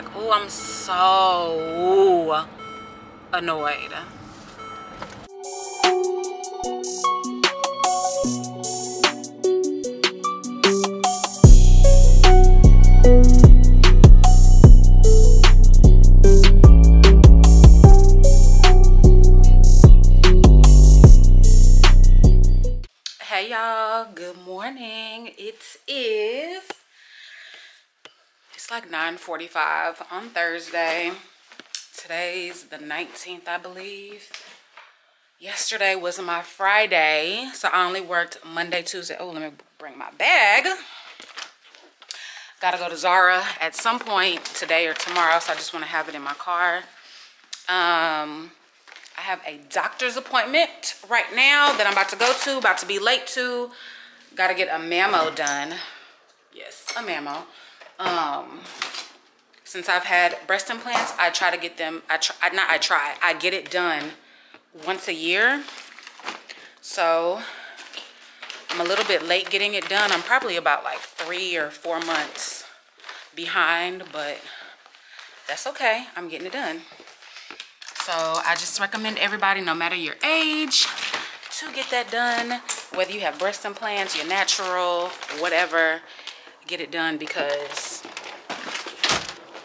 Like, oh, I'm so annoyed. Hey y'all, good morning. It's like 9:45 on Thursday. Today's the 19th, I believe. Yesterday was my Friday, so I only worked Monday, Tuesday. Oh, let me bring my bag. Gotta go to Zara at some point today or tomorrow, so I just want to have it in my car. I have a doctor's appointment right now that I'm about to go to, about to be late to. Gotta get a mammo done. Yes, a mammo. Since I've had breast implants, I try to get them, I get it done once a year. So I'm a little bit late getting it done. I'm probably about like 3 or 4 months behind, but that's okay. I'm getting it done. So I just recommend everybody, no matter your age, to get that done. Whether you have breast implants, you're natural, whatever, get it done, because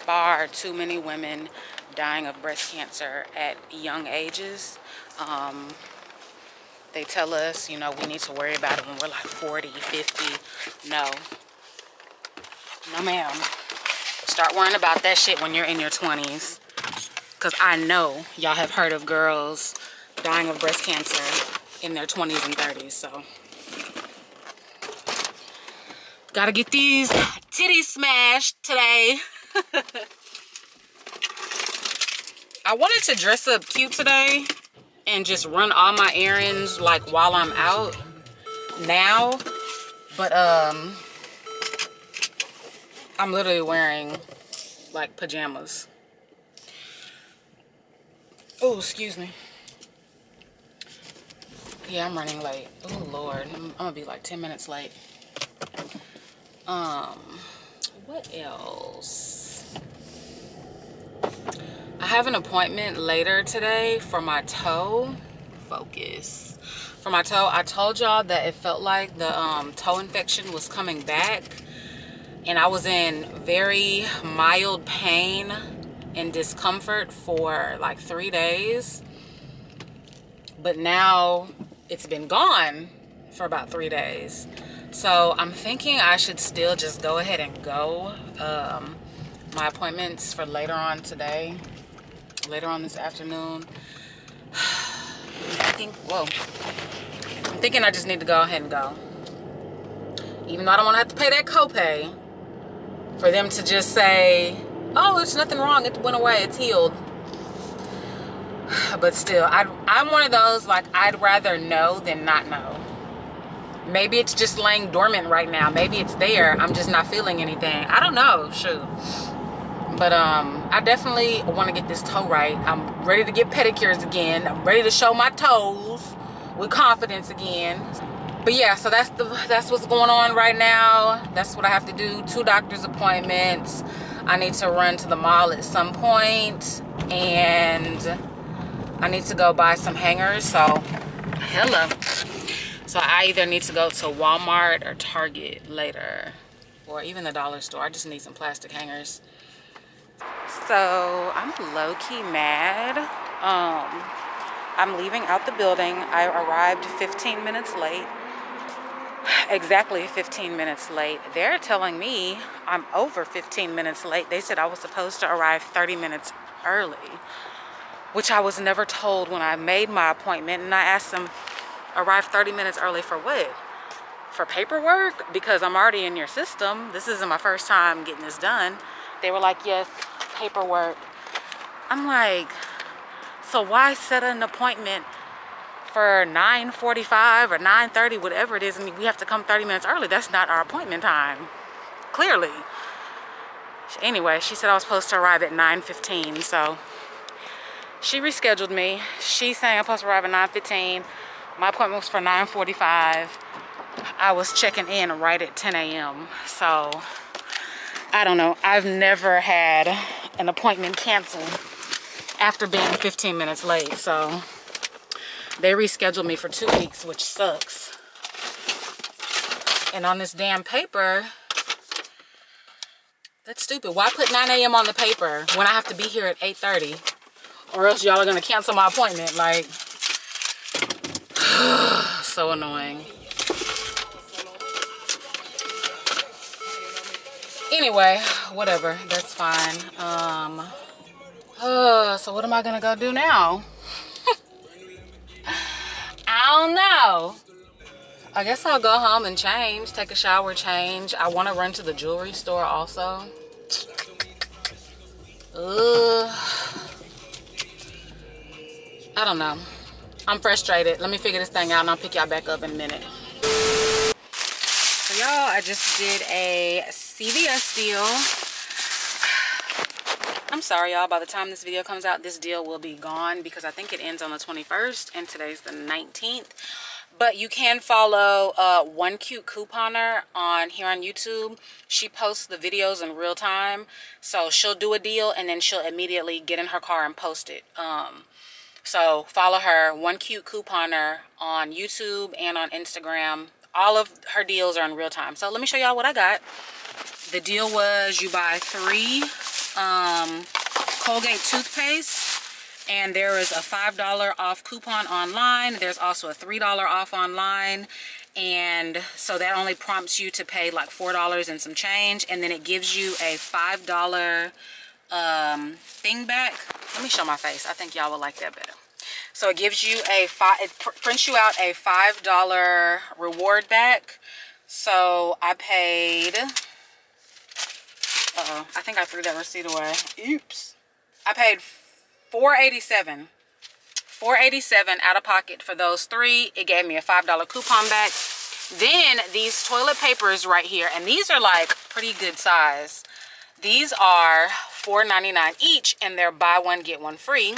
far too many women dying of breast cancer at young ages. They tell us, you know, we need to worry about it when we're like 40, 50. No. No, ma'am. Start worrying about that shit when you're in your 20s. Because I know y'all have heard of girls dying of breast cancer in their 20s and 30s, so... Gotta get these titties smashed today. I wanted to dress up cute today and just run all my errands like while I'm out now, but I'm literally wearing like pajamas. Oh, excuse me. Yeah, I'm running late. Oh Lord, I'm gonna be like 10 minutes late. What else? I have an appointment later today for my toe. Focus. For my toe, I told y'all that it felt like the toe infection was coming back, and I was in very mild pain and discomfort for like 3 days, but now it's been gone for about 3 days. So I'm thinking I should still just go ahead and go. My appointment's for later on today, later on this afternoon. I'm thinking I just need to go ahead and go. Even though I don't want to have to pay that copay for them to just say, oh, it's nothing wrong, it went away, it's healed. But still, I'm one of those, like, I'd rather know than not know. Maybe it's just laying dormant right now. Maybe it's there. I'm just not feeling anything. I don't know. Shoot. But I definitely want to get this toe right. I'm ready to get pedicures again. I'm ready to show my toes with confidence again. But yeah, so that's what's going on right now. That's what I have to do. 2 doctor's appointments. I need to run to the mall at some point. And I need to go buy some hangers. So, hello. So I either need to go to Walmart or Target later, or even the dollar store. I just need some plastic hangers. So I'm low-key mad. I'm leaving out the building. I arrived 15 minutes late. Exactly 15 minutes late. They're telling me I'm over 15 minutes late. They said I was supposed to arrive 30 minutes early, which I was never told when I made my appointment. And I asked them, arrive 30 minutes early for what? For paperwork? Because I'm already in your system. This isn't my first time getting this done. They were like, yes, paperwork. I'm like, so why set an appointment for 9:45 or 9:30, whatever it is, and we have to come 30 minutes early? That's not our appointment time, clearly. Anyway, she said I was supposed to arrive at 9:15, so she rescheduled me. She's saying I'm supposed to arrive at 9:15. My appointment was for 9:45. I was checking in right at 10 a.m. So, I don't know. I've never had an appointment canceled after being 15 minutes late. So they rescheduled me for 2 weeks, which sucks. And on this damn paper, that's stupid. Why put 9 a.m. on the paper when I have to be here at 8:30? Or else y'all are gonna cancel my appointment. Like, so annoying. Anyway, whatever, that's fine. So what am I gonna go do now? I don't know. I guess I'll go home and change, take a shower, change. I want to run to the jewelry store also. I don't know. I'm frustrated. Let me figure this thing out and I'll pick y'all back up in a minute. So y'all, I just did a CVS deal. I'm sorry y'all, by the time this video comes out, this deal will be gone because I think it ends on the 21st and today's the 19th. But you can follow One Cute Couponer on here on YouTube. She posts the videos in real time. So she'll do a deal and then she'll immediately get in her car and post it. So follow her, One Cute Couponer, on YouTube and on Instagram. All of her deals are in real time. So let me show y'all what I got. The deal was you buy 3 Colgate toothpaste. And there is a $5 off coupon online. There's also a $3 off online. And so that only prompts you to pay like $4 and some change. And then it gives you a $5 thing back. Let me show my face. I think y'all will like that better. So it gives you a it prints you out a $5 reward back. So I paid, I think I threw that receipt away. Oops. I paid $4.87 out of pocket for those 3. It gave me a $5 coupon back. Then these toilet papers right here, and these are like pretty good size. These are $4.99 each, and they're buy one get one free.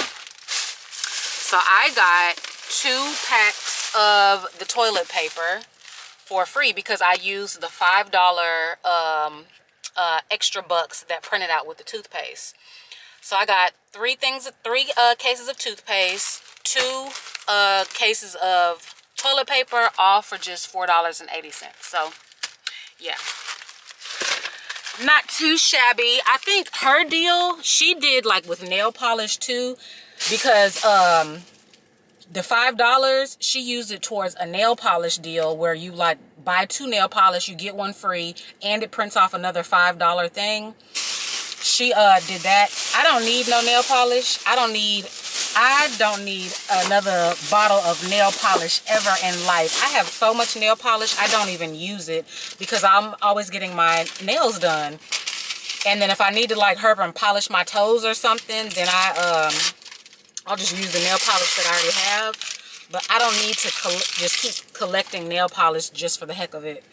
So I got 2 packs of the toilet paper for free because I used the $5 extra bucks that printed out with the toothpaste. So I got 3 cases of toothpaste, 2 cases of toilet paper, all for just $4.80. So, yeah. Not too shabby. I think her deal, she did like with nail polish too, because the $5, she used it towards a nail polish deal where you like buy 2 nail polish, you get one free, and it prints off another $5 thing. She did that. I don't need no nail polish. I don't need another bottle of nail polish ever in life. I have so much nail polish I don't even use it because I'm always getting my nails done. And then if I need to like herb and polish my toes or something, then I'll just use the nail polish that I already have. But I don't need to just keep collecting nail polish just for the heck of it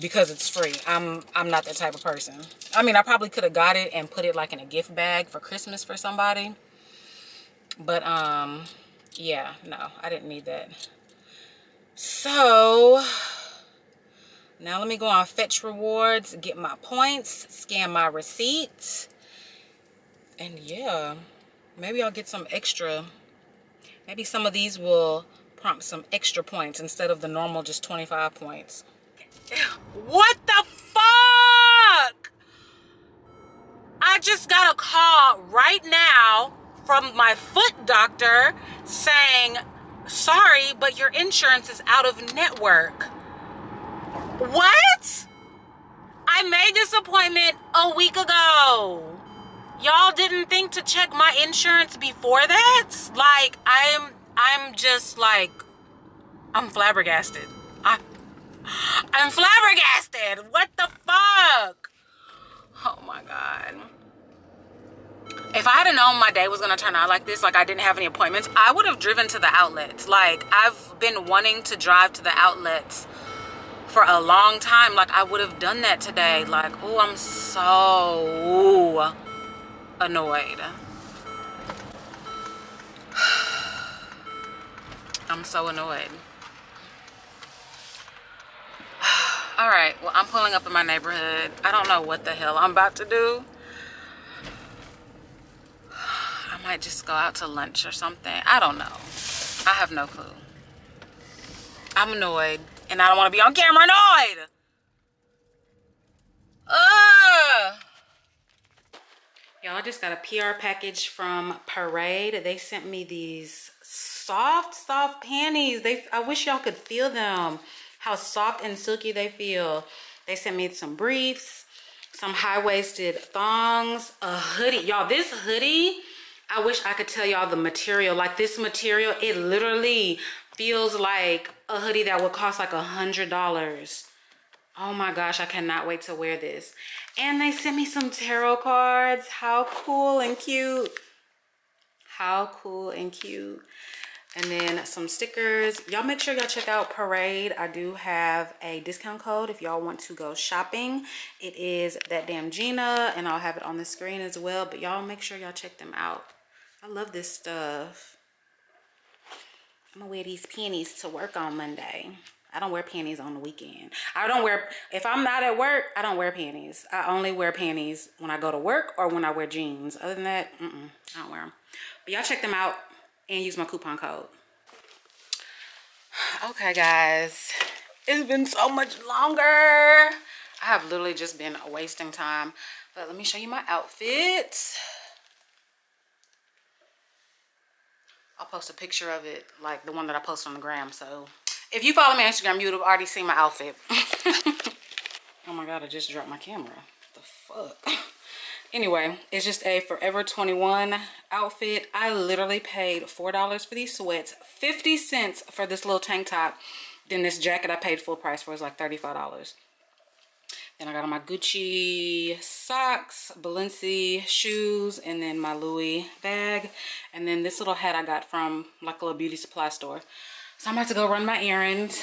because it's free. I'm not that type of person. I mean, I probably could have got it and put it like in a gift bag for Christmas for somebody. But yeah, no, I didn't need that. So now let me go on Fetch Rewards, get my points, scan my receipts. And yeah, maybe I'll get some extra. Maybe some of these will prompt some extra points instead of the normal just 25 points. What the fuck? I just got a call right now from my foot doctor saying, sorry, but your insurance is out of network. What? I made this appointment a week ago. Y'all didn't think to check my insurance before that? Like, I'm just like, I'm flabbergasted. I'm flabbergasted. What the fuck? Oh my God. If I had known my day was gonna turn out like this, like I didn't have any appointments, I would have driven to the outlets. Like, I've been wanting to drive to the outlets for a long time. Like, I would have done that today. Like, oh, I'm so annoyed. I'm so annoyed. All right, well, I'm pulling up in my neighborhood. I don't know what the hell I'm about to do. might just go out to lunch or something. I don't know. I have no clue. I'm annoyed, and I don't want to be on camera annoyed. Y'all, just got a PR package from Parade. They sent me these soft panties. I wish y'all could feel them, how soft and silky they feel. They sent me some briefs, some high-waisted thongs, a hoodie. Y'all, this hoodie, I wish I could tell y'all the material. Like, this material, it literally feels like a hoodie that would cost like $100. Oh my gosh, I cannot wait to wear this. And they sent me some tarot cards. How cool and cute. How cool and cute. And then some stickers. Y'all make sure y'all check out Parade. I do have a discount code if y'all want to go shopping. It is That Damn Gina, and I'll have it on the screen as well. But y'all make sure y'all check them out. I love this stuff. I'm gonna wear these panties to work on Monday. I don't wear panties on the weekend. If I'm not at work, I don't wear panties. I only wear panties when I go to work or when I wear jeans. Other than that, I don't wear them. But y'all check them out and use my coupon code. Okay, guys. It's been so much longer. I have literally just been wasting time. But let me show you my outfit. I'll post a picture of it, like the one that I posted on the gram, so... If you follow me on Instagram, you would have already seen my outfit. Oh my God, I just dropped my camera. What the fuck? Anyway, it's just a Forever 21 outfit. I literally paid $4 for these sweats, 50 cents for this little tank top. Then this jacket I paid full price for was like $35. Then I got on my Gucci socks, Balenci shoes, and then my Louis bag. And then this little hat I got from like a little beauty supply store. So I'm about to go run my errands,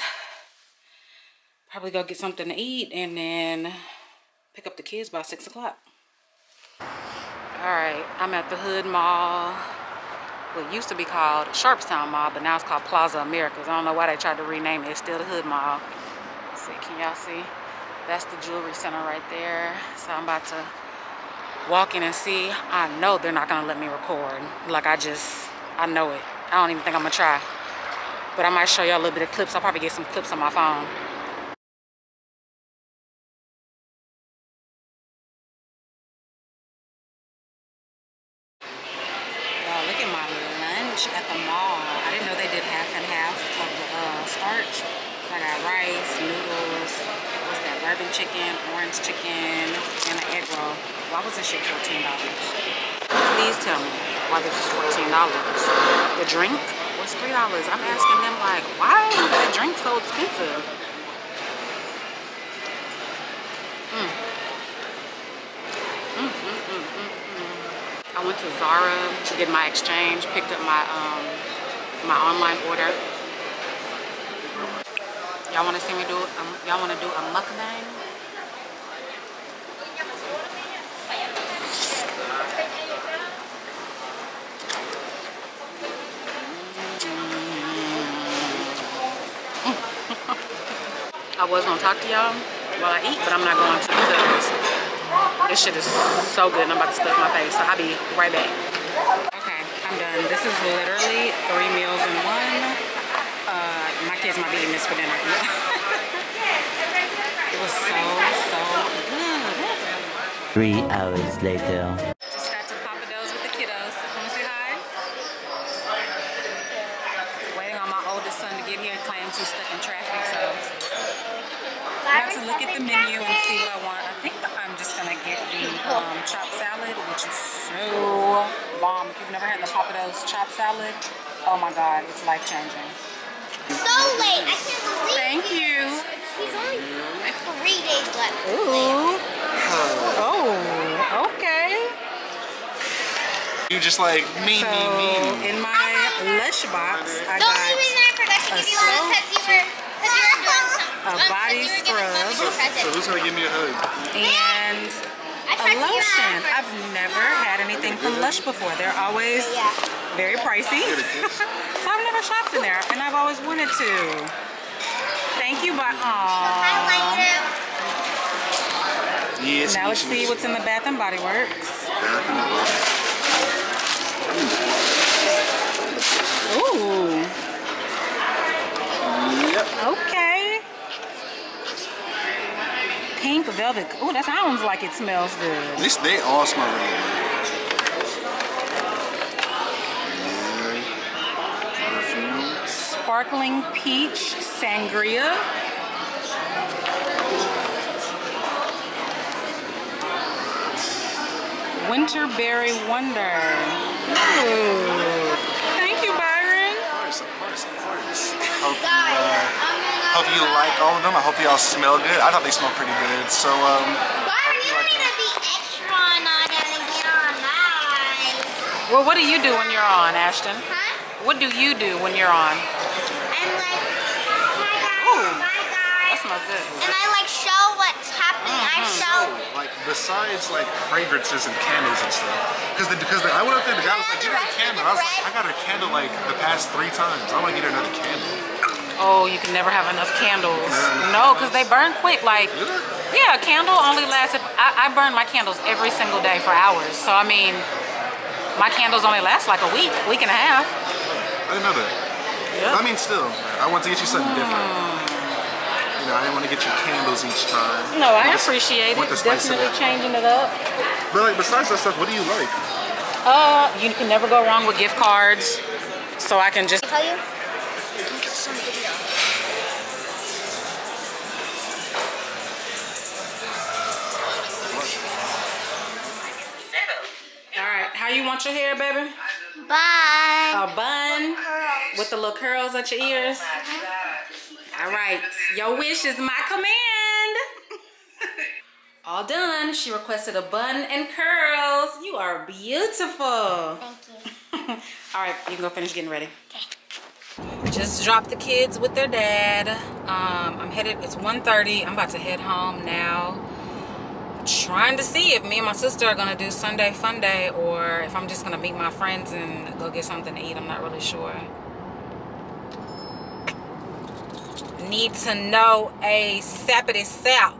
probably go get something to eat, and then pick up the kids by 6 o'clock. All right, I'm at the Hood Mall, what used to be called Sharpstown Mall, but now it's called Plaza Americas. I don't know why they tried to rename it. It's still the Hood Mall. Let's see, can y'all see? That's the jewelry center right there. So I'm about to walk in and see. I know they're not going to let me record. Like, I know it. I don't even think I'm going to try. But I might show y'all a little bit of clips. I'll probably get some clips on my phone. Y'all, look at my lunch at the mall. I didn't know they did half and half of the starch. So I got rice, noodles, what's that, bourbon chicken, orange chicken, and an egg roll. Why was this shit $14? Please tell me why this is $14. The drink? It's $3. I'm asking them, like, why is that drink so expensive? I went to Zara to get my exchange, picked up my my online order. Y'all want to see me do it? Y'all want to do a mukbang? I was gonna talk to y'all while I eat, but I'm not going to because this shit is so good and I'm about to stuff my face, so I'll be right back. Okay, I'm done. This is literally 3 meals in 1. My kids might be eating this for dinner. It was so good. 3 hours later. Just got to Papa Do's with the kiddos. Wanna say hi? Waiting on my oldest son to get here, claims he's stuck in traffic, so... I have to look at the menu and see what I want. I think I'm just gonna get the chopped salad, which is so bomb. If you've never had the Papa Do's chopped salad, oh my God, it's life changing. So late, I can't believe it. Thank you. There's only 3 days left. Ooh. Oh, okay. You just like me. In my Lush box, I got a soap. A body scrub. So who's gonna give me a hug? And a lotion. I've never had anything from Lush before. They're always very pricey. So I've never shopped in there, and I've always wanted to. Thank you, but now let's see what's in the Bath and Body Works. love it. Oh, that sounds like it smells good. At least they all smell really good. Sparkling peach sangria. Winterberry wonder. Ooh. Thank you, Byron. Of course. Hope you like all of them. I hope they all smell good. I thought they smell pretty good. So, Byron, you need to be extra on that and get on live. Well, what do you do when you're on, Ashton? Huh? What do you do when you're on? I'm like, my God. That smells good. And I like show what's happening. Mm-hmm. I show. So, like besides like fragrances and candles and stuff, because I went up there, the guy was like, you got a candle. I was like, I got a candle like the past 3 times. I want to get another candle. Oh, you can never have enough candles. No, because they burn quick. Like, yeah, a candle only lasts. I burn my candles every single day for hours. So I mean, my candles only last like a week, week and a half. I didn't know that. Yep. I mean, still, I want to get you something different. You know, I didn't want to get you candles each time. No, I appreciate it. Definitely changing it up. But like, besides that stuff, what do you like? You can never go wrong with gift cards. So I can just tell you. You want your hair, baby? Bun. A bun with the little curls at your ears. All right, your wish is my command. All done. She requested a bun and curls. You are beautiful. Thank you. All right, you can go finish getting ready. Okay. Just dropped the kids with their dad. I'm headed. It's 1:30. I'm about to head home now. Trying to see if me and my sister are gonna do Sunday Fun Day or if I'm just gonna meet my friends and go get something to eat. I'm not really sure. Need to know a sappity sap.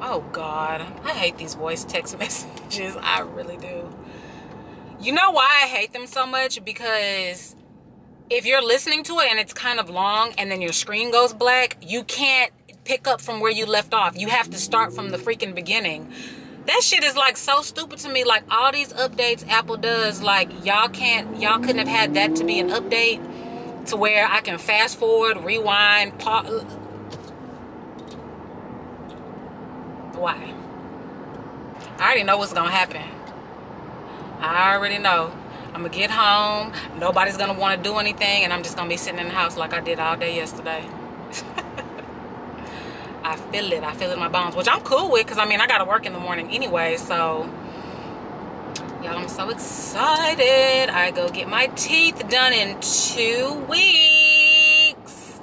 Oh God, I hate these voice text messages. I really do. You know why I hate them so much? Because if you're listening to it and it's kind of long and then your screen goes black, you can't pick up from where you left off. You have to start from the freaking beginning. That shit is like so stupid to me. Like all these updates Apple does, like y'all couldn't have had that to be an update to where I can fast forward, rewind, pause. Why? I already know what's gonna happen. I already know. I'm gonna get home, nobody's gonna want to do anything, and I'm just gonna be sitting in the house like I did all day yesterday. I feel it in my bones, which I'm cool with because I mean I gotta work in the morning anyway, so y'all, I'm so excited. I go get my teeth done in 2 weeks.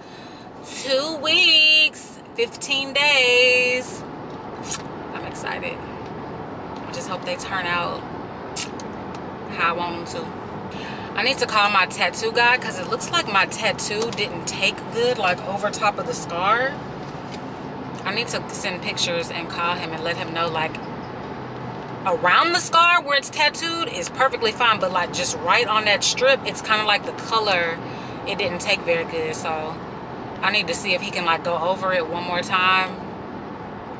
2 weeks, 15 days. I'm excited. I just hope they turn out how I want them to. I need to call my tattoo guy because it looks like my tattoo didn't take good, like over top of the scar. I need to send pictures and call him and let him know, like, around the scar where it's tattooed is perfectly fine, but like just right on that strip, it's kind of like the color, it didn't take very good. So I need to see if he can like go over it one more time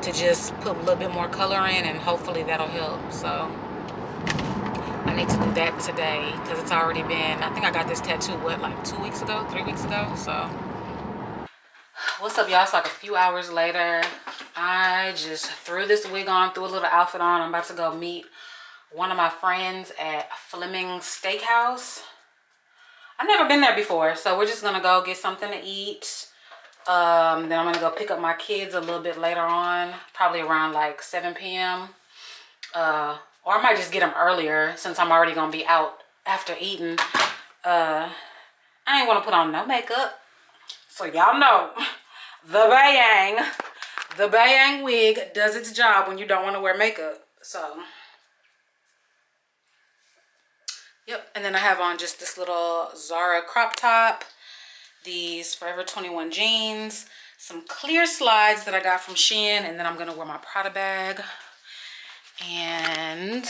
to just put a little bit more color in, and hopefully that'll help. So I need to do that today because it's already been, I think I got this tattoo, what, like 2 weeks ago, 3 weeks ago, so. What's up, y'all? It's like a few hours later. I just threw this wig on, threw a little outfit on. I'm about to go meet one of my friends at Fleming Steakhouse. I've never been there before, so we're just gonna go get something to eat. Then I'm gonna go pick up my kids a little bit later on, probably around like 7 p.m. Or I might just get them earlier since I'm already gonna be out after eating. I ain't wanna put on no makeup, so y'all know. The Bayang wig does its job when you don't want to wear makeup. So, yep. And then I have on just this little Zara crop top, these Forever 21 jeans, some clear slides that I got from Shein, and then I'm going to wear my Prada bag and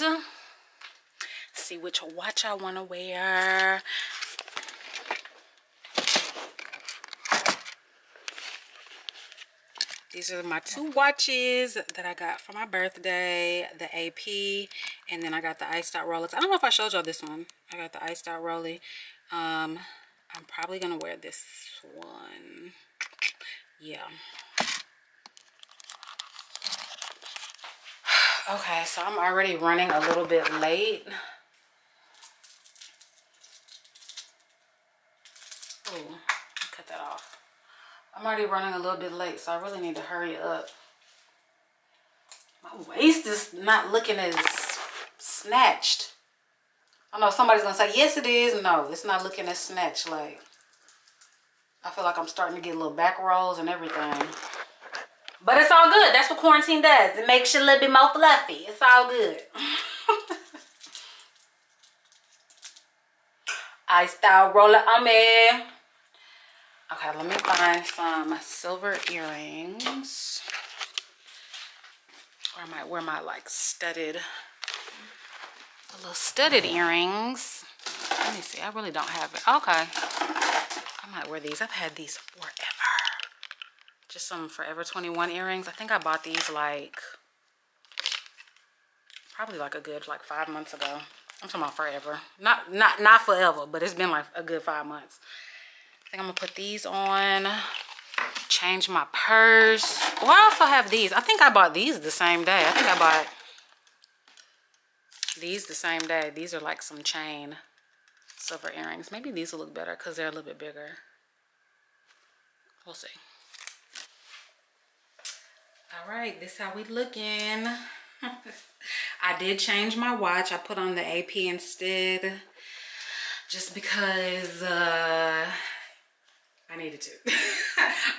see which watch I want to wear. These are my two watches that I got for my birthday, the AP, and then I got the iced out Rolex. I don't know if I showed y'all this one. I got the iced out Rolex. I'm probably gonna wear this one. Yeah. Okay, so I'm already running a little bit late. Ooh, cut that off. I'm already running a little bit late, so I really need to hurry up. My waist is not looking as snatched. I know somebody's gonna say, yes it is. No, it's not looking as snatched. Like, I feel like I'm starting to get little back rolls and everything. But it's all good. That's what quarantine does. It makes you a little bit more fluffy. It's all good. Iced out Rolex on me. Okay, let me find some silver earrings. Or I might wear my like studded, little studded earrings. Let me see. I really don't have it. Okay. I might wear these. I've had these forever. Just some Forever 21 earrings. I think I bought these like, probably like a good like 5 months ago. I'm talking about forever. Not forever, but it's been like a good 5 months. I think I'm gonna put these on, change my purse. Well, I also have these. I think I bought these the same day. I think I bought these the same day. These are like some chain silver earrings. Maybe these will look better because they're a little bit bigger. We'll see. All right, this is how we looking. I did change my watch. I put on the AP instead just because I needed to.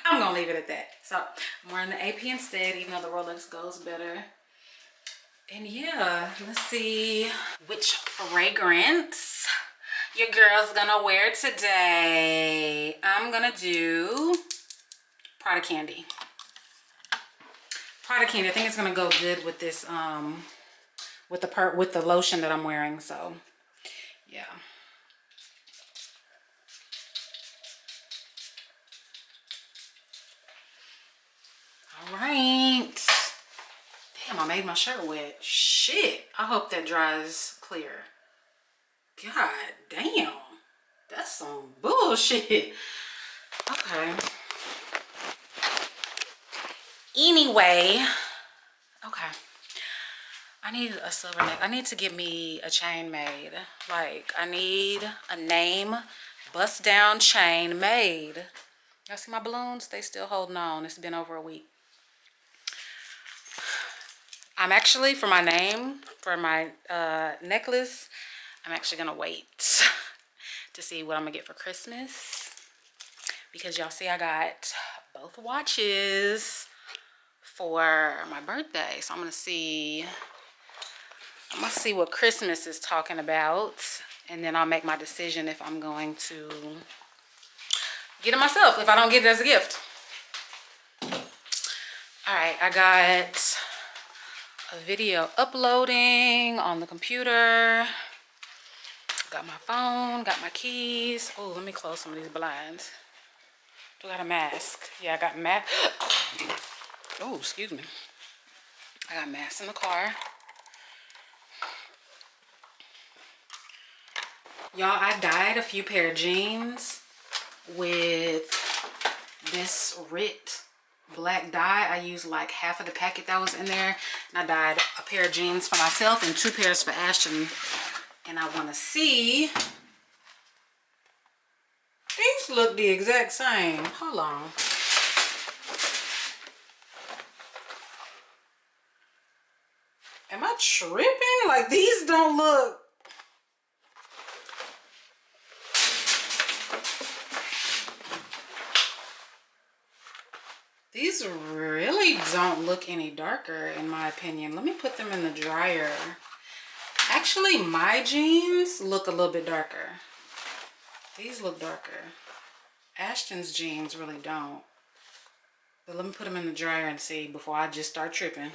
I'm gonna leave it at that. So I'm wearing the AP instead, even though the Rolex goes better. And yeah, let's see which fragrance your girl's gonna wear today. I'm gonna do Prada Candy. Prada Candy. I think it's gonna go good with this, with the lotion that I'm wearing. So yeah. All right. Damn, I made my shirt wet. Shit. I hope that dries clear. God damn. That's some bullshit. Okay. Anyway. Okay. I need a silver neck. I need to get me a chain made. Like, I need a name bust down chain made. Y'all see my balloons? They still holding on. It's been over a week. I'm actually, for my name, for my necklace, I'm actually gonna wait to see what I'm gonna get for Christmas, because y'all see I got both watches for my birthday. So I'm gonna see what Christmas is talking about, and then I'll make my decision if I'm going to get it myself, if I don't get it as a gift. All right, I got a video uploading on the computer. Got my phone, got my keys. Oh, let me close some of these blinds. Do I got a mask? Yeah, I got mask. Oh, excuse me. I got masks in the car. Y'all, I dyed a few pair of jeans with this Rit black dye. I used like half of the packet that was in there, and I dyed a pair of jeans for myself and two pairs for Ashton. And I want to see, these look the exact same. Hold on. Am I tripping? Like, these don't look. These really don't look any darker, in my opinion. Let me put them in the dryer. Actually, my jeans look a little bit darker. These look darker. Ashton's jeans really don't. But let me put them in the dryer and see before I just start tripping.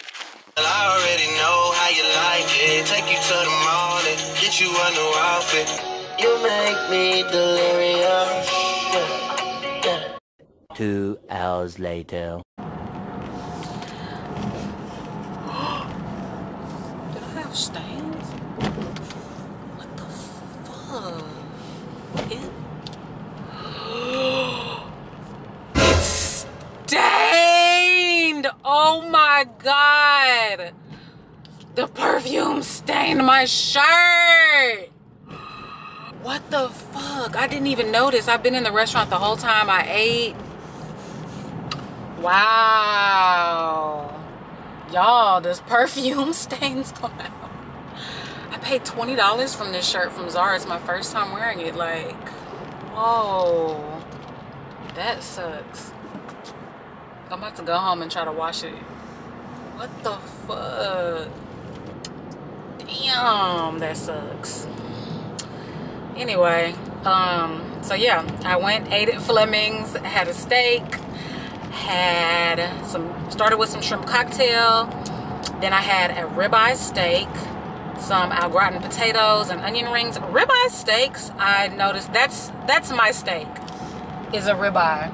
Well, I already know how you like it. Take you to the mall and get you a new outfit. You make me delirious. 2 hours later. wash stains? What the fuck? What is it? It's stained! Oh my god! The perfume stained my shirt! What the fuck? I didn't even notice. I've been in the restaurant the whole time I ate. Wow. Y'all, this perfume stains come out. I paid $20 from this shirt from Zara. It's my first time wearing it. Like, whoa. That sucks. I'm about to go home and try to wash it. What the fuck? Damn, that sucks. Anyway, so yeah, I went, ate at Fleming's, had a steak, had some, started with some shrimp cocktail, then I had a ribeye steak, some au gratin potatoes and onion rings. Ribeye steaks, I noticed that's my steak, is a ribeye.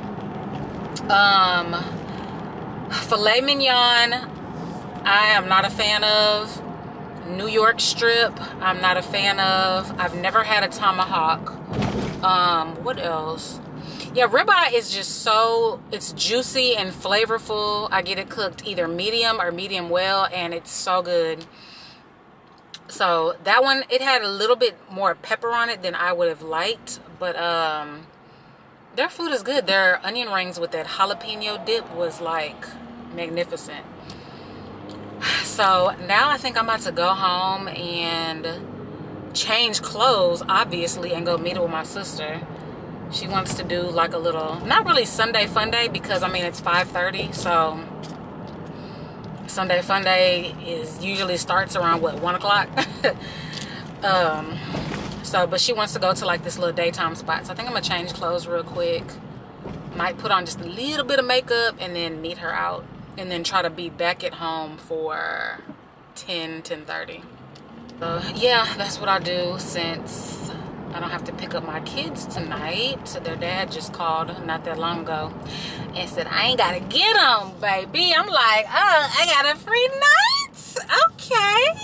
Filet mignon, I am not a fan of. New York strip, I'm not a fan of. I've never had a tomahawk. What else? Yeah, ribeye is just so, it's juicy and flavorful. I get it cooked either medium or medium well, and it's so good. So that one, it had a little bit more pepper on it than I would have liked, but their food is good. Their onion rings with that jalapeno dip was like magnificent. So now I think I'm about to go home and change clothes, obviously, and go meet up with my sister. She wants to do like a little, not really Sunday fun day, because I mean it's 5:30, so Sunday fun day is usually starts around what, 1 o'clock. So but she wants to go to like this little daytime spot, so I think I'm gonna change clothes real quick, might put on just a little bit of makeup and then meet her out, and then try to be back at home for 10:30. Yeah, that's what I do, since I don't have to pick up my kids tonight. Their dad just called not that long ago and said, I ain't gotta get them, baby. I'm like, oh, I got a free night? Okay.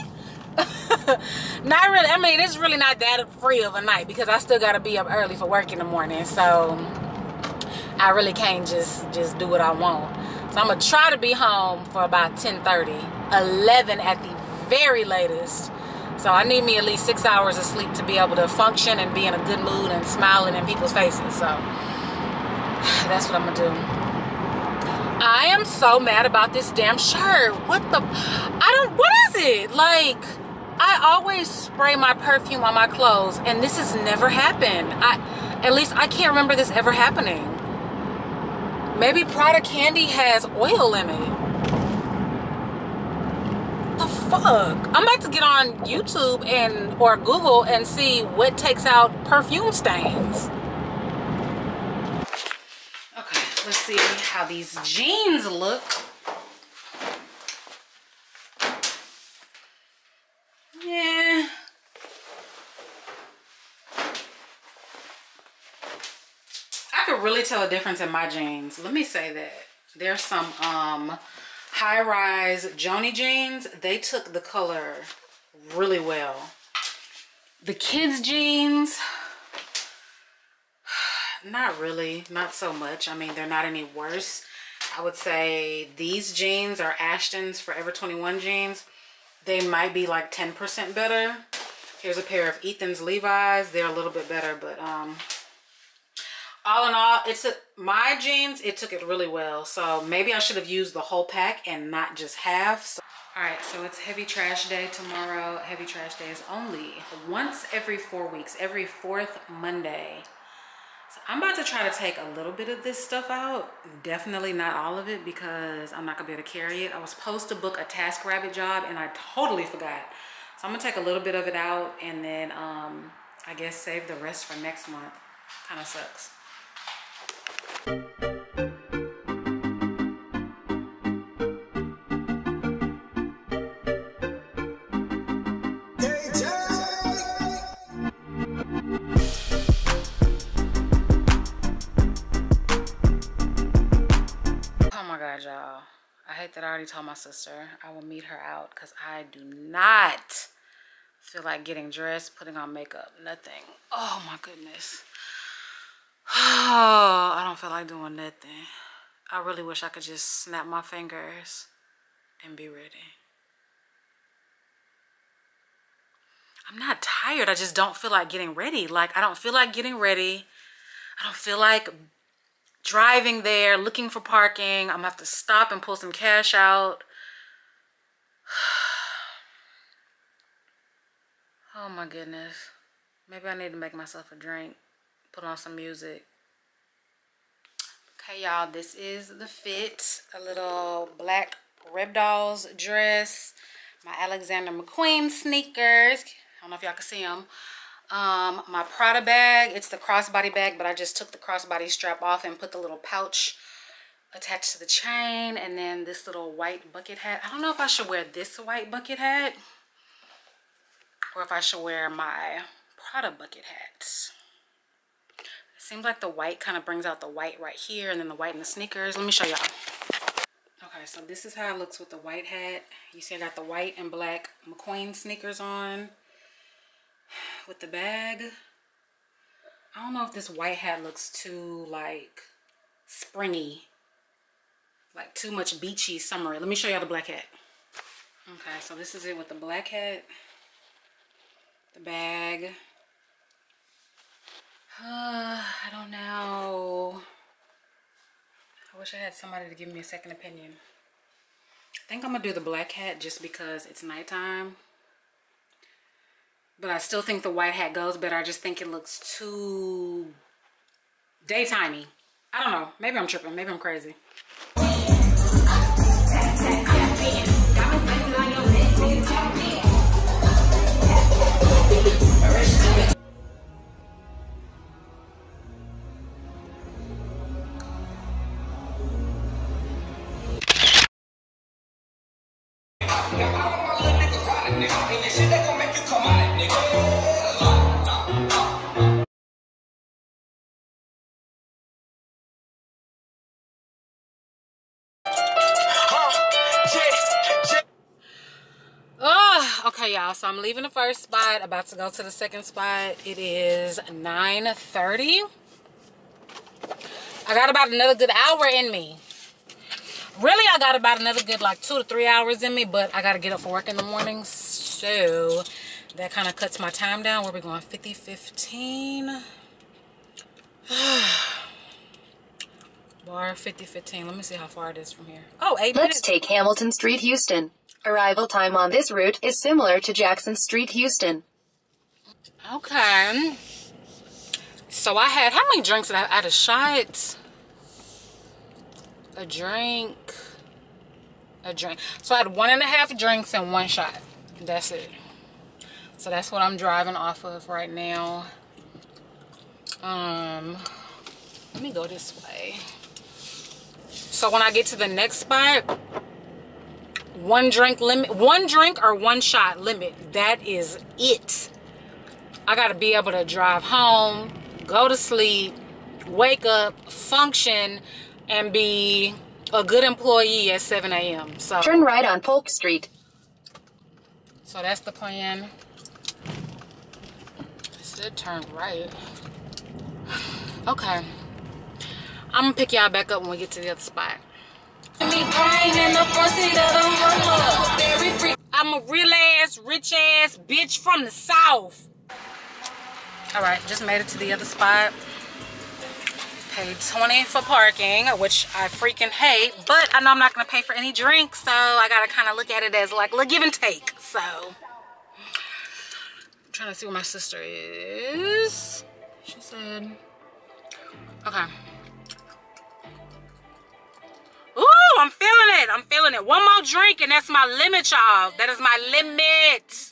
Not really. I mean, it's really not that free of a night, because I still gotta be up early for work in the morning, so I really can't just do what I want. So I'm gonna try to be home for about 10:30, 11 at the very latest. So I need me at least 6 hours of sleep to be able to function and be in a good mood and smiling in people's faces. So that's what I'm gonna do. I am so mad about this damn shirt. What the, what is it? Like, I always spray my perfume on my clothes, and this has never happened. At least I can't remember this ever happening. Maybe Prada Candy has oil in it. What the fuck? I'm about to get on YouTube and or Google and see what takes out perfume stains. Okay, let's see how these jeans look. Yeah. Really tell a difference in my jeans. Let me say that there's some high-rise Joni jeans. They took the color really well. The kids jeans, not really, not so much. I mean, they're not any worse. I would say these jeans are Ashton's Forever 21 jeans. They might be like 10% better. Here's a pair of Ethan's Levi's. They're a little bit better, but all in all, my jeans, it took it really well. So maybe I should have used the whole pack and not just half. So, all right, so it's heavy trash day tomorrow. Heavy trash day is only once every 4 weeks, every fourth Monday. So I'm about to try to take a little bit of this stuff out. Definitely not all of it, because I'm not gonna be able to carry it. I was supposed to book a TaskRabbit job and I totally forgot. So I'm gonna take a little bit of it out and then I guess save the rest for next month. Kinda sucks. hate that I already told my sister. I will meet her out because I do not feel like getting dressed, putting on makeup, nothing. Oh my goodness. Oh, I don't feel like doing nothing. I really wish I could just snap my fingers and be ready. I'm not tired. I just don't feel like getting ready. Like, I don't feel like getting ready. I don't feel like driving there, looking for parking. I'm gonna have to stop and pull some cash out. Oh my goodness. Maybe I need to make myself a drink, put on some music. Okay, y'all, this is the fit. A little black Reb Dolls dress. My Alexander McQueen sneakers. I don't know if y'all can see them. My Prada bag. It's the crossbody bag, but I just took the crossbody strap off and put the little pouch attached to the chain. And then this little white bucket hat. I don't know if I should wear this white bucket hat or if I should wear my Prada bucket hat. It seems like the white kind of brings out the white right here, and then the white in the sneakers. Let me show y'all. Okay, so this is how it looks with the white hat. You see I got the white and black McQueen sneakers on with the bag. I don't know if this white hat looks too, like, springy. Like, too much beachy, summery. Let me show y'all the black hat. Okay, so this is it with the black hat. The bag. I don't know. I wish I had somebody to give me a second opinion. I think I'm gonna do the black hat just because it's nighttime. But I still think the white hat goes better. I just think it looks too daytimey. I don't know. Maybe I'm tripping. Maybe I'm crazy. Y'all, so I'm leaving the first spot, about to go to the second spot. It is 9:30. I got about another good hour in me. Really, I got about another good like 2 to 3 hours in me, but I gotta get up for work in the morning, so that kind of cuts my time down. Where we going? 50:15. Bar 50:15. Let me see how far it is from here. Oh, 8 minutes. Let's take Hamilton Street, Houston. Arrival time on this route is similar to Jackson Street, Houston. Okay. So I had, how many drinks did I had? A shot, a drink. So I had 1.5 drinks and 1 shot. That's it. So that's what I'm driving off of right now. Let me go this way. So when I get to the next spot, 1 drink or 1 shot limit. That is it. I gotta be able to drive home, go to sleep, wake up, function, and be a good employee at 7 a.m. So turn right on Polk Street. So that's the plan. I said turn right. Okay. I'm gonna pick y'all back up when we get to the other spot. I'm a real ass, rich ass bitch from the South. Alright, just made it to the other spot. Paid $20 for parking, which I freaking hate. But I know I'm not going to pay for any drinks, so I got to kind of look at it as like a give and take. So, I'm trying to see where my sister is. She said, okay. Ooh, I'm feeling it. I'm feeling it. One more drink and that's my limit, y'all. That is my limit.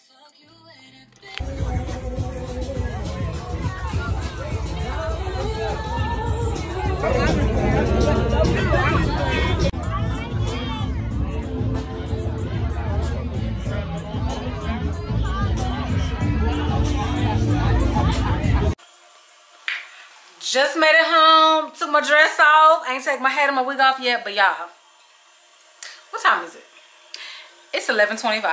Just made it home, took my dress off. I ain't take my hat and my wig off yet, but y'all, What time is it? It's 11:25.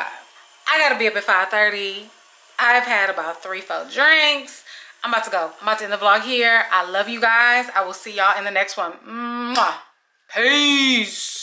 I gotta be up at 5:30. I've had about 3-4 drinks. I'm about to go. I'm about to end the vlog here. I love you guys. I will see y'all in the next one. Mwah. Peace.